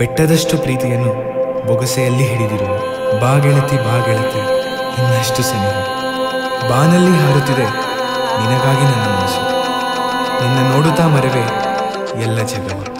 ಬೆಟ್ಟದಷ್ಟು ಪ್ರೀತಿಯನ್ನು ಬೊಗಸೆಯಲ್ಲಿ ಹಿಡಿದಿರುವ ಬಾಗೆಳತಿ ಬಾಗೆಳತಿ ಇನ್ನಷ್ಟು ಸನಿಹ ಬಾನಲ್ಲಿ ಹಾರುತ್ತಿದೆ ನಿನಗಾಗಿ ನನ್ನ ಮನಸ್ಸು ನಿನ್ನ ನೋಡುತ್ತಾ ಮರೆವೆ ಎಲ್ಲ ಜಗವ.